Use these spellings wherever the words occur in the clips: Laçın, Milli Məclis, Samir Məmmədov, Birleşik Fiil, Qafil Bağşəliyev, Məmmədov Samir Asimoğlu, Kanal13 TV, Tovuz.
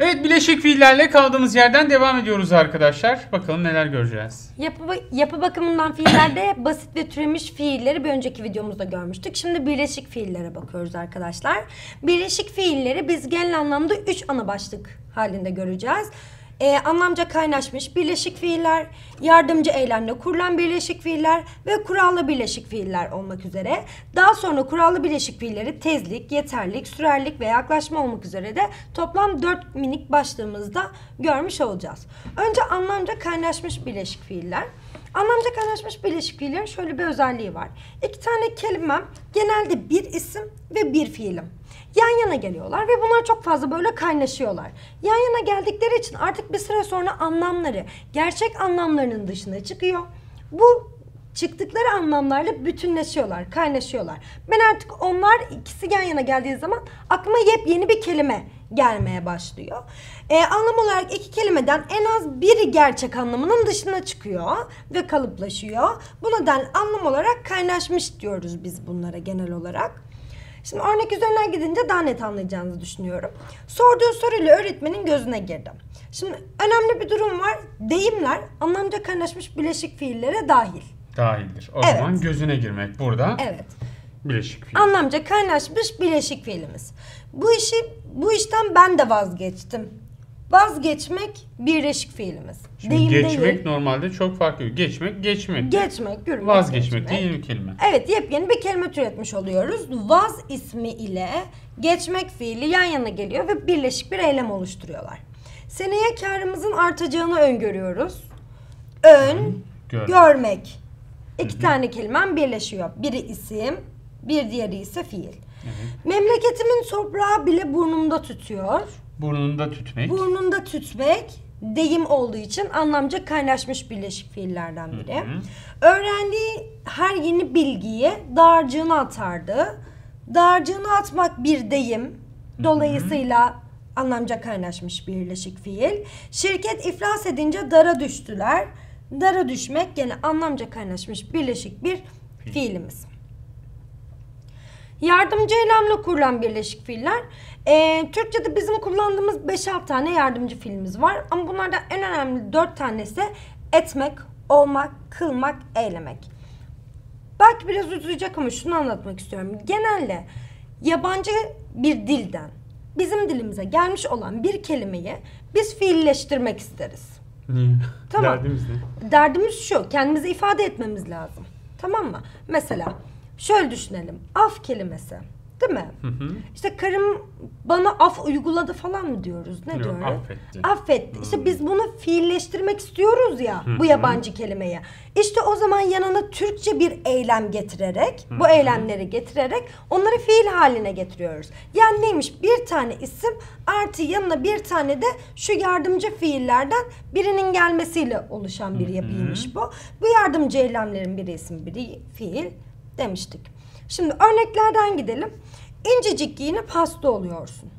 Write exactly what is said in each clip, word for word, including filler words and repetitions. Evet, bileşik fiillerle kaldığımız yerden devam ediyoruz arkadaşlar. Bakalım neler göreceğiz. Yapı, yapı bakımından fiillerde basit ve türemiş fiilleri bir önceki videomuzda görmüştük. Şimdi birleşik fiillere bakıyoruz arkadaşlar. Birleşik fiilleri biz genel anlamda üç ana başlık halinde göreceğiz. Ee, anlamca kaynaşmış birleşik fiiller, yardımcı eylemle kurulan birleşik fiiller ve kurallı birleşik fiiller olmak üzere. Daha sonra kurallı birleşik fiilleri tezlik, yeterlik, sürerlik ve yaklaşma olmak üzere de toplam dört minik başlığımızda görmüş olacağız. Önce anlamca kaynaşmış birleşik fiiller. Anlamca kaynaşmış birleşik fiillerin şöyle bir özelliği var. İki tane kelimem genelde bir isim ve bir fiilim. Yan yana geliyorlar ve bunlar çok fazla böyle kaynaşıyorlar. Yan yana geldikleri için artık bir süre sonra anlamları gerçek anlamlarının dışına çıkıyor. Bu çıktıkları anlamlarla bütünleşiyorlar, kaynaşıyorlar. Ben artık onlar ikisi yan yana geldiği zaman aklıma yepyeni bir kelime gelmeye başlıyor. Ee, anlam olarak iki kelimeden en az biri gerçek anlamının dışına çıkıyor ve kalıplaşıyor. Bu nedenle anlam olarak kaynaşmış diyoruz biz bunlara genel olarak. Şimdi örnek üzerinden gidince daha net anlayacağınızı düşünüyorum. Sorduğu soruyla öğretmenin gözüne girdim. Şimdi önemli bir durum var. Deyimler anlamca kaynaşmış birleşik fiillere dahil. Dahildir. O evet. zaman gözüne girmek burada. Evet. Birleşik fiil. Anlamca kaynaşmış birleşik fiilimiz. Bu işi bu işten ben de vazgeçtim. Vazgeçmek birleşik fiilimiz. Şimdi deyim geçmek değil. Normalde çok farklı. Geçmek, geçmek. Geçmek, yürümek. Vazgeçmek geçmek. Değil bir kelime. Evet, yepyeni bir kelime türetmiş oluyoruz. Vaz ismi ile geçmek fiili yan yana geliyor ve birleşik bir eylem oluşturuyorlar. Seneye kârımızın artacağını öngörüyoruz. Ön, Gör. görmek. İki Hı-hı. tane kelimem birleşiyor. Biri isim, bir diğeri ise fiil. Evet. Memleketimin toprağı bile burnumda tütüyor. Burnunda tütmek. Burnunda tütmek deyim olduğu için anlamca kaynaşmış birleşik fiillerden biri. Hı hı. Öğrendiği her yeni bilgiyi dağarcığına atardı. Dağarcığına atmak bir deyim. Dolayısıyla hı hı. anlamca kaynaşmış birleşik fiil. Şirket iflas edince dara düştüler. Dara düşmek yine anlamca kaynaşmış birleşik bir fiil. fiilimiz. Yardımcı eylemle kurulan birleşik fiiller. Ee, Türkçe'de bizim kullandığımız beş altı tane yardımcı fiilimiz var. Ama bunlardan en önemli dört tanesi etmek, olmak, kılmak, eylemek. Belki biraz uzayacak ama şunu anlatmak istiyorum. Genelde yabancı bir dilden bizim dilimize gelmiş olan bir kelimeyi biz fiilleştirmek isteriz. Niye? Tamam. Derdimiz ne? Derdimiz şu, kendimizi ifade etmemiz lazım. Tamam mı? Mesela şöyle düşünelim, af kelimesi, değil mi? Hı hı. İşte karım bana af uyguladı falan mı diyoruz? Ne Yok, diyoruz? Affetti. Affetti. Hı. İşte biz bunu fiilleştirmek istiyoruz ya, hı hı. bu yabancı kelimeyi. İşte o zaman yanına Türkçe bir eylem getirerek, hı hı. bu eylemleri getirerek onları fiil haline getiriyoruz. Yani neymiş? Bir tane isim artı yanına bir tane de şu yardımcı fiillerden birinin gelmesiyle oluşan bir yapıymış bu. Bu yardımcı eylemlerin biri isim, biri fiil demiştik. Şimdi örneklerden gidelim. İncecik giyinip hasta oluyorsun.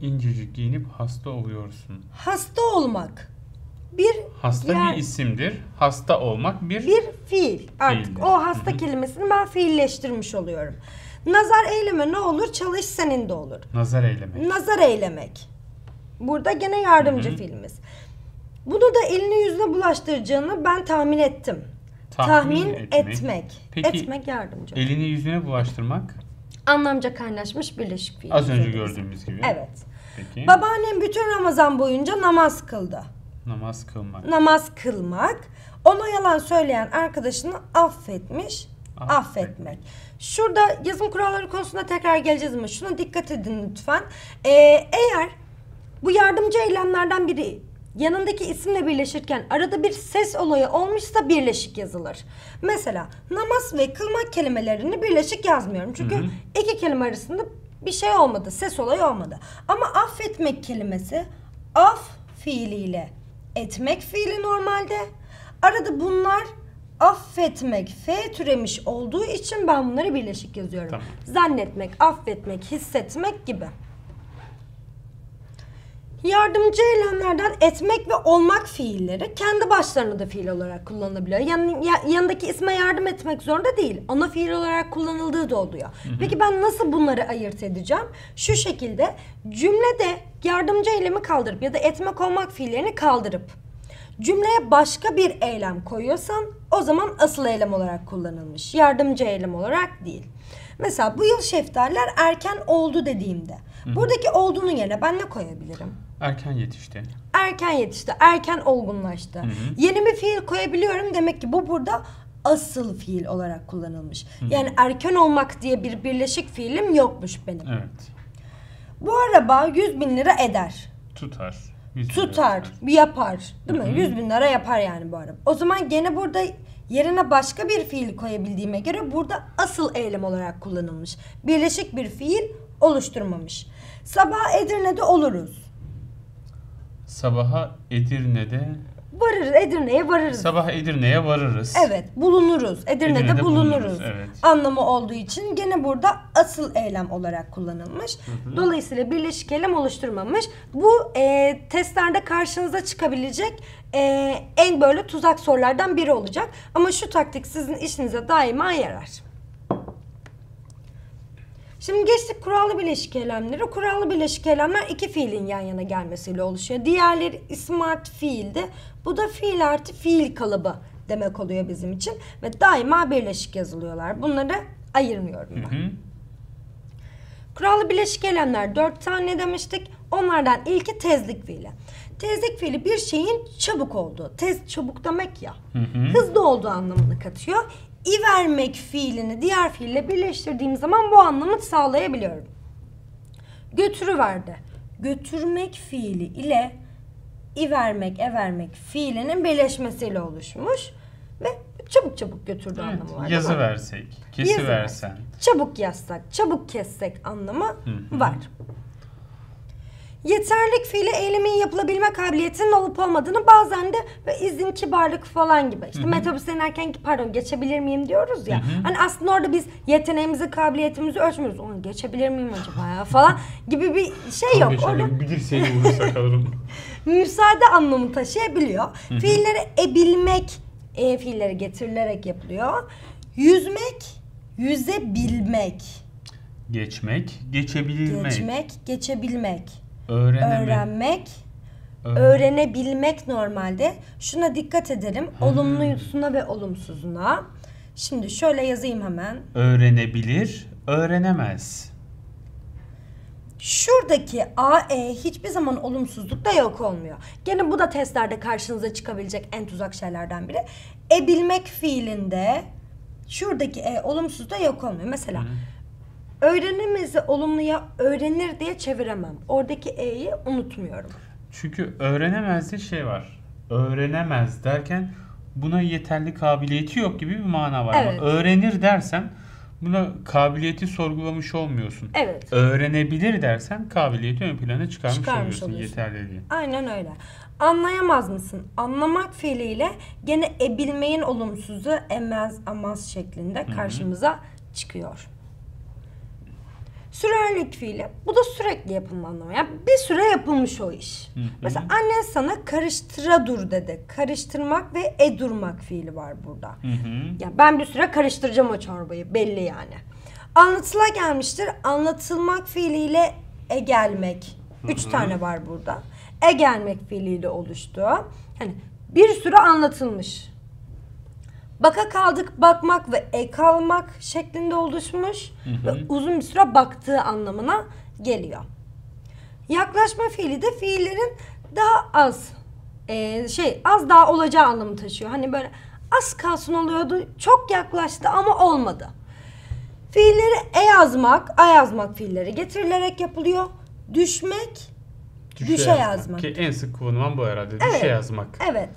İncecik giyinip hasta oluyorsun. Hasta olmak bir hasta yer... bir isimdir. Hasta olmak bir bir fiil. Artık fiildir. O hasta Hı-hı. kelimesini ben fiilleştirmiş oluyorum. Nazar eyleme ne olur? Çalış senin de olur. Nazar eylemek. Nazar eylemek. Burada gene yardımcı Hı-hı. fiilimiz. Bunu da elini yüzüne bulaştıracağını ben tahmin ettim. Tahmin, Tahmin etmek. etmek. Peki, etmek yardımcı. Elini yüzüne bulaştırmak? Anlamca kaynaşmış birleşik fiil. Az önce gördüğümüz gibi. Evet. Peki. Babaannem bütün Ramazan boyunca namaz kıldı. Namaz kılmak. Namaz kılmak. Ona yalan söyleyen arkadaşını affetmiş. Affetmek. affetmek. Şurada yazım kuralları konusunda tekrar geleceğiz ama şuna dikkat edin lütfen. Ee, eğer bu yardımcı eylemlerden biri yanındaki isimle birleşirken arada bir ses olayı olmuşsa birleşik yazılır. Mesela namaz ve kılmak kelimelerini birleşik yazmıyorum. Çünkü hı hı. iki kelime arasında bir şey olmadı, ses olayı olmadı. Ama affetmek kelimesi af fiiliyle etmek fiili normalde. Arada bunlar affetmek f türemiş olduğu için ben bunları birleşik yazıyorum. Tamam. Zannetmek, affetmek, hissetmek gibi. Yardımcı eylemlerden etmek ve olmak fiilleri kendi başlarına da fiil olarak kullanılabiliyor. Yani yanındaki isme yardım etmek zorunda değil. Ana fiil olarak kullanıldığı da oluyor. Hı hı. Peki ben nasıl bunları ayırt edeceğim? Şu şekilde cümlede yardımcı eylemi kaldırıp ya da etmek olmak fiillerini kaldırıp cümleye başka bir eylem koyuyorsan o zaman asıl eylem olarak kullanılmış. Yardımcı eylem olarak değil. Mesela bu yıl şeftaliler erken oldu dediğimde Hı. buradaki olduğunun yerine ben ne koyabilirim? Erken yetişti. Erken yetişti, erken olgunlaştı. Hı hı. Yeni bir fiil koyabiliyorum, demek ki bu burada asıl fiil olarak kullanılmış. Hı hı. Yani erken olmak diye bir birleşik fiilim yokmuş benim. Evet. Bu araba yüz bin lira eder. Tutar. Tutar, lira yapar. Değil hı hı. mi? yüz bin lira yapar yani bu araba. O zaman gene burada yerine başka bir fiil koyabildiğime göre burada asıl eylem olarak kullanılmış. Birleşik bir fiil oluşturmamış. Sabah Edirne'de oluruz. Sabaha Edirne'de... Varırız, Edirne'ye varırız. Sabah Edirne'ye varırız. Evet, bulunuruz. Edirne'de, Edirne'de bulunuruz. bulunuruz evet. Anlamı olduğu için gene burada asıl eylem olarak kullanılmış. Hı hı. Dolayısıyla birleşik eylem oluşturmamış. Bu e, testlerde karşınıza çıkabilecek e, en böyle tuzak sorulardan biri olacak. Ama şu taktik sizin işinize daima yarar. Şimdi geçtik kurallı birleşik eylemlere. Kurallı birleşik eylemler iki fiilin yan yana gelmesiyle oluşuyor. Diğerleri isim artı fiildi. Bu da fiil artı fiil kalıbı demek oluyor bizim için. Ve daima birleşik yazılıyorlar. Bunları ayırmıyorum ben. Hı hı. Kurallı birleşik eylemler dört tane demiştik. Onlardan ilki tezlik fiili. Tezlik fiili bir şeyin çabuk olduğu. Tez çabuk demek ya. Hı hı. Hızlı olduğu anlamını katıyor. İ vermek fiilini diğer fiille birleştirdiğim zaman bu anlamı sağlayabiliyorum. Götürüverdi. Götürmek fiili ile i vermek, e vermek fiilinin birleşmesiyle oluşmuş ve çabuk çabuk götürdü evet, anlamı var. Yazı versek, kesi versen. Çabuk yazsak, çabuk kessek anlamı Hı-hı. var. Yeterlik fiili eylemin yapılabilme kabiliyetinin olup olmadığını bazen de ve izin kibarlık falan gibi. İşte metrobüsten erken pardon geçebilir miyim diyoruz ya. Hı hı. Hani aslında orada biz yeteneğimizi, kabiliyetimizi ölçmüyoruz. Onu geçebilir miyim acaba ya falan gibi bir şey yok. Orada bir seni vurursak alırım. Müsaade anlamı taşıyabiliyor. Hı hı. Fiilleri ebilmek e fiilleri getirilerek yapılıyor. Yüzmek, yüzebilmek. Geçmek, geçebilmek. Geçmek, geçebilmek. Öğrenemek. Öğrenmek, Öğren. öğrenebilmek normalde. Şuna dikkat edelim. Hmm. Olumlusuna ve olumsuzuna. Şimdi şöyle yazayım hemen. Öğrenebilir, öğrenemez. Şuradaki a, e hiçbir zaman olumsuzlukta yok olmuyor. Gene bu da testlerde karşınıza çıkabilecek en tuzak şeylerden biri. Ebilmek fiilinde şuradaki e olumsuzda yok olmuyor. Mesela... Hmm. Öğrenemez'i olumluya öğrenir diye çeviremem. Oradaki e'yi unutmuyorum. Çünkü öğrenemez'de şey var. Öğrenemez derken buna yeterli kabiliyeti yok gibi bir mana var. Evet. Ama öğrenir dersen buna kabiliyeti sorgulamış olmuyorsun. Evet. Öğrenebilir dersen kabiliyeti ön plana çıkarmış, çıkarmış oluyorsun, oluyorsun. Yeterliliği. Aynen öyle. Anlayamaz mısın? Anlamak fiiliyle gene ebilmeyin olumsuzu emez amaz şeklinde karşımıza Hı-hı. çıkıyor. Sürerlik fiili. Bu da sürekli yapılma anlamı. Yani bir süre yapılmış o iş. Hı hı. Mesela annen sana karıştıra dur dedi. Karıştırmak ve e durmak fiili var burada. Hı hı. Yani ben bir süre karıştıracağım o çorbayı. Belli yani. Anlatıla gelmiştir. Anlatılmak fiiliyle e gelmek. Hı hı. Üç tane var burada. E gelmek fiiliyle oluştu. Yani bir süre anlatılmış. Baka kaldık, bakmak ve e kalmak şeklinde oluşmuş hı hı. ve uzun bir süre baktığı anlamına geliyor. Yaklaşma fiili de fiillerin daha az e, şey az daha olacağı anlamı taşıyor. Hani böyle az kalsın oluyordu, çok yaklaştı ama olmadı. Fiilleri e yazmak, a yazmak fiilleri getirilerek yapılıyor. Düşmek, düşe, düşe yazmak. yazmak. Ki en sık kullanılan bu herhalde, evet, düşe yazmak. Evet,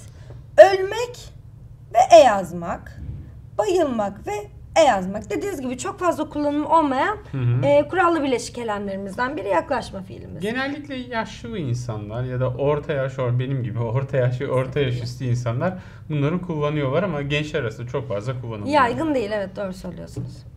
ölmek ve e yazmak, bayılmak ve e yazmak. Dediğiniz gibi çok fazla kullanımı olmayan hı hı. E, kurallı birleşik eylemlerimizden biri yaklaşma fiilimiz. Genellikle yaşlı insanlar ya da orta yaş, benim gibi orta yaş ve orta yaş üstü insanlar bunları kullanıyorlar ama gençler arasında çok fazla kullanılmıyor. Yaygın değil, evet, doğru söylüyorsunuz.